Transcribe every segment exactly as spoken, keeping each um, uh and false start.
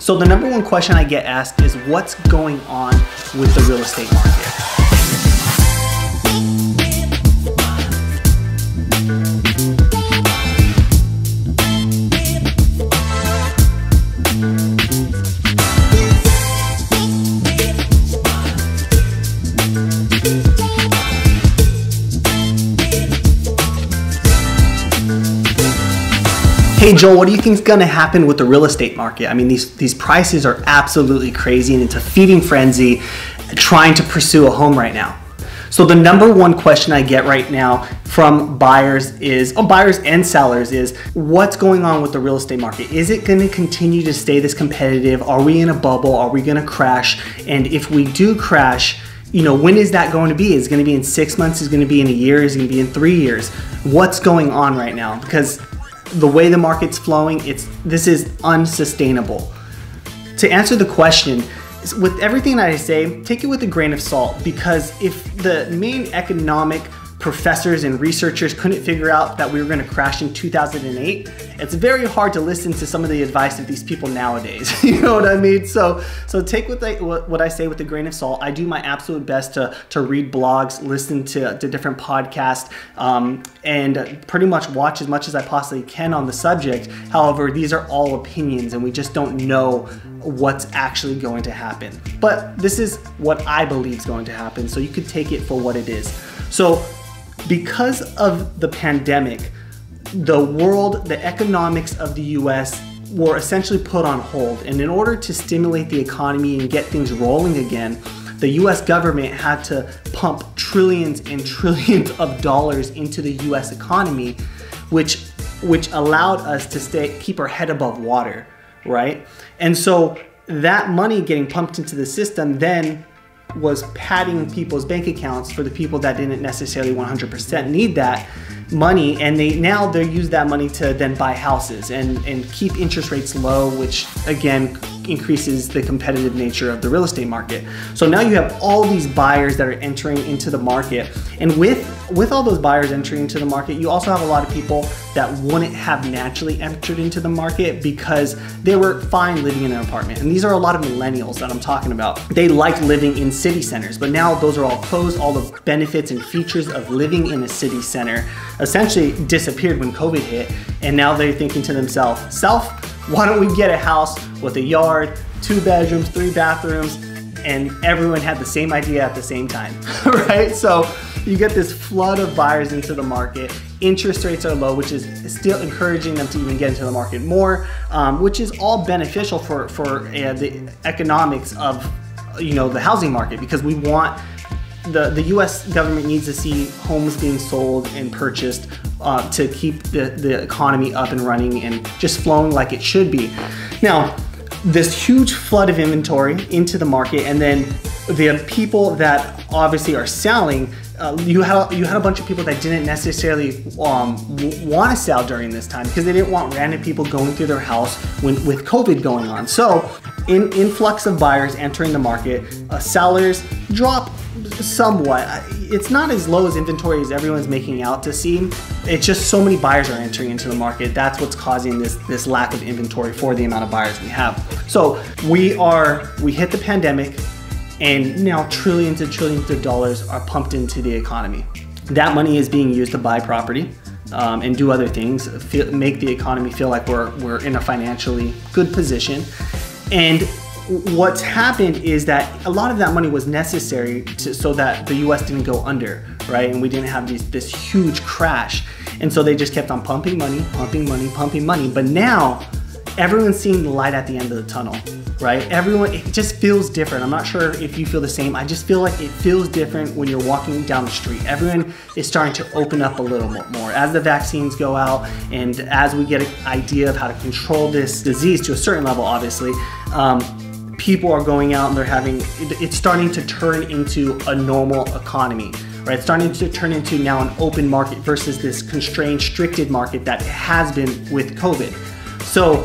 So the number one question I get asked is what's going on with the real estate market? Hey Joel, what do you think is going to happen with the real estate market? I mean, these, these prices are absolutely crazy and it's a feeding frenzy trying to pursue a home right now. So the number one question I get right now from buyers is, oh, buyers and sellers is, what's going on with the real estate market? Is it going to continue to stay this competitive? Are we in a bubble? Are we going to crash? And if we do crash, you know, when is that going to be? Is it going to be in six months? Is it going to be in a year? Is it going to be in three years? What's going on right now? Because the way the market's flowing, it's this is unsustainable. To answer the question, with everything that I say, take it with a grain of salt, because if the main economic professors and researchers couldn't figure out that we were going to crash in two thousand eight, it's very hard to listen to some of the advice of these people nowadays. You know what I mean? So, so take what, they, what, what I say with a grain of salt. I do my absolute best to, to read blogs, listen to, to different podcasts, um, and pretty much watch as much as I possibly can on the subject. However, these are all opinions and we just don't know what's actually going to happen. But this is what I believe is going to happen, so you could take it for what it is. So, because of the pandemic, the world, the economics of the U S were essentially put on hold. And in order to stimulate the economy and get things rolling again, the U S government had to pump trillions and trillions of dollars into the U S economy, which, which allowed us to stay, keep our head above water, right? And so that money getting pumped into the system then was padding people's bank accounts for the people that didn't necessarily one hundred percent need that money, and they now they use that money to then buy houses and, and keep interest rates low, which again increases the competitive nature of the real estate market. So now you have all these buyers that are entering into the market, and with with all those buyers entering into the market, you also have a lot of people that wouldn't have naturally entered into the market because they were fine living in an apartment. And these are a lot of millennials that I'm talking about. They like living in city centers, but now those are all closed. All the benefits and features of living in a city center essentially disappeared when COVID hit. And now they're thinking to themselves, self, why don't we get a house with a yard, two bedrooms, three bathrooms, and everyone had the same idea at the same time, right? So you get this flood of buyers into the market. Interest rates are low, which is still encouraging them to even get into the market more, um, which is all beneficial for, for uh, the economics of, you know, the housing market, because we want, the, the U S government needs to see homes being sold and purchased uh, to keep the, the economy up and running and just flowing like it should be. Now, this huge flood of inventory into the market, and then the people that obviously are selling, Uh, you had you had a bunch of people that didn't necessarily um, want to sell during this time because they didn't want random people going through their house when, with COVID going on. So, in influx of buyers entering the market, uh, sellers drop somewhat. It's not as low as inventory as everyone's making out to seem. It's just so many buyers are entering into the market. That's what's causing this this lack of inventory for the amount of buyers we have. So we are we hit the pandemic. And now trillions and trillions of dollars are pumped into the economy. That money is being used to buy property um, and do other things, feel, make the economy feel like we're, we're in a financially good position. And what's happened is that a lot of that money was necessary to, so that the U S didn't go under, right? And we didn't have these, this huge crash. And so they just kept on pumping money, pumping money, pumping money. But now everyone's seeing the light at the end of the tunnel, right? Everyone, it just feels different. I'm not sure if you feel the same. I just feel like it feels different when you're walking down the street. Everyone is starting to open up a little bit more. As the vaccines go out and as we get an idea of how to control this disease to a certain level, obviously, um, people are going out and they're having, it's starting to turn into a normal economy. Right, it's starting to turn into now an open market versus this constrained, restricted market that has been with COVID. So,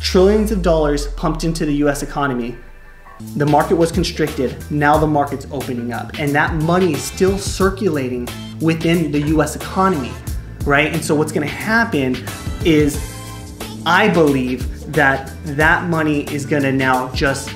trillions of dollars pumped into the U S economy. The market was constricted. Now the market's opening up, and that money is still circulating within the U S economy, right? And so what's going to happen is I believe that that money is going to now just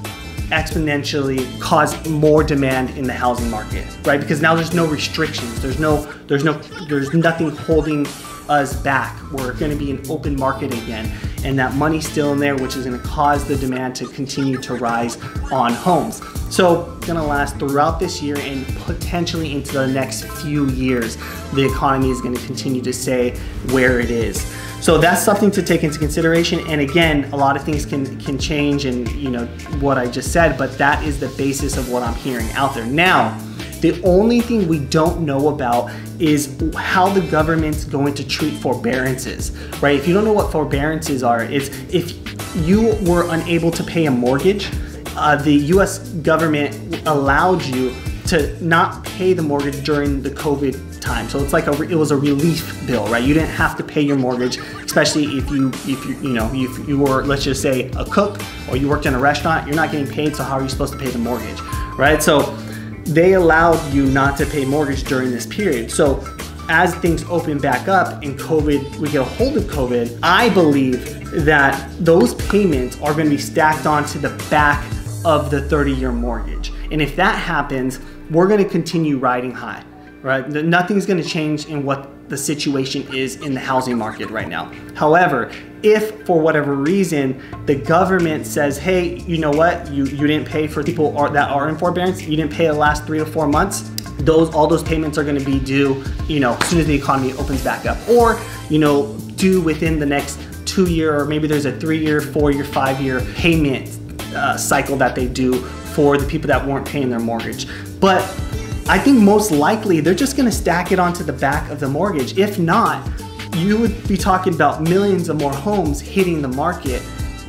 exponentially cause more demand in the housing market, right? Because now there's no restrictions. There's no, there's no, there's nothing holding us back. We're going to be an open market again, and that money's still in there, which is going to cause the demand to continue to rise on homes. So it's going to last throughout this year and potentially into the next few years. The economy is going to continue to stay where it is. So that's something to take into consideration. And again, a lot of things can can change, and you know what I just said, but that is the basis of what I'm hearing out there now. The only thing we don't know about is how the government's going to treat forbearances, right? If you don't know what forbearances are, it's if you were unable to pay a mortgage, uh, the U S government allowed you to not pay the mortgage during the COVID time. So it's like a, it was a relief bill, right? You didn't have to pay your mortgage, especially if you, if you, you know, if you were, let's just say, a cook, or you worked in a restaurant, you're not getting paid, so how are you supposed to pay the mortgage, right? So they allowed you not to pay mortgage during this period. So as things open back up and COVID, we get a hold of COVID, I believe that those payments are gonna be stacked onto the back of the thirty year mortgage. And if that happens, we're gonna continue riding high, right? Nothing's gonna change in what the situation is in the housing market right now. However, if for whatever reason the government says, hey, you know what, you, you didn't pay for people are, that are in forbearance, you didn't pay the last three to four months, those all those payments are gonna be due, you know, as soon as the economy opens back up, or, you know, due within the next two year, or maybe there's a three year, four year, five year payment uh, cycle that they do for the people that weren't paying their mortgage. But I think most likely they're just gonna stack it onto the back of the mortgage. If not, you would be talking about millions of more homes hitting the market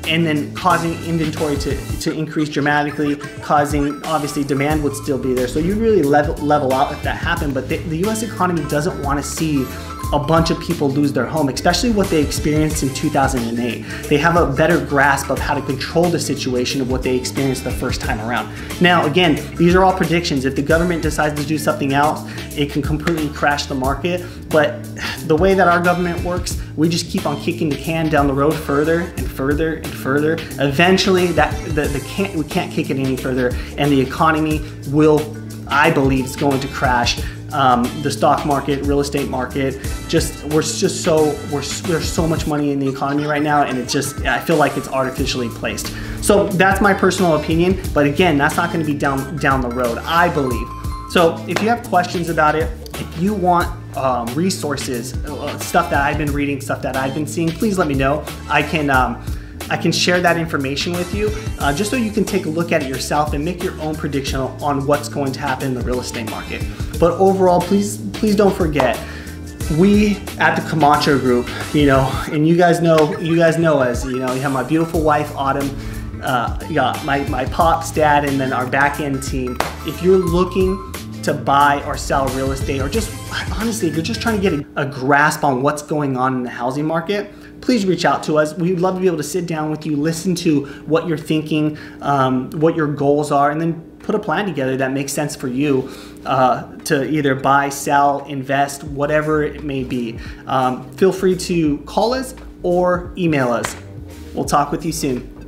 and then causing inventory to, to increase dramatically, causing, obviously demand would still be there. So you really level, level out if that happened, but the, the U S economy doesn't wanna see a bunch of people lose their home, especially what they experienced in two thousand eight. They have a better grasp of how to control the situation of what they experienced the first time around. Now, again, these are all predictions. If the government decides to do something else, it can completely crash the market. But the way that our government works, we just keep on kicking the can down the road further and further and further. Eventually, that the, the can't, we can't kick it any further, and the economy will, I believe, is going to crash. Um, the stock market, real estate market, just we're just so we're, there's so much money in the economy right now, and it just I feel like it's artificially placed. So that's my personal opinion, but again, that's not going to be down down the road, I believe. So if you have questions about it, if you want um, resources, uh, stuff that I've been reading, stuff that I've been seeing, please let me know. I can. Um, I can share that information with you uh, just so you can take a look at it yourself and make your own prediction on what's going to happen in the real estate market. But overall, please, please don't forget, we at the Camacho Group, you know, and you guys know, you guys know us, you know, you have my beautiful wife, Autumn, uh, you got my, my pops, dad, and then our back end team. If you're looking to buy or sell real estate, or just honestly, if you're just trying to get a, a grasp on what's going on in the housing market, please reach out to us. We'd love to be able to sit down with you, listen to what you're thinking, um, what your goals are, and then put a plan together that makes sense for you uh, to either buy, sell, invest, whatever it may be. Um, feel free to call us or email us. We'll talk with you soon.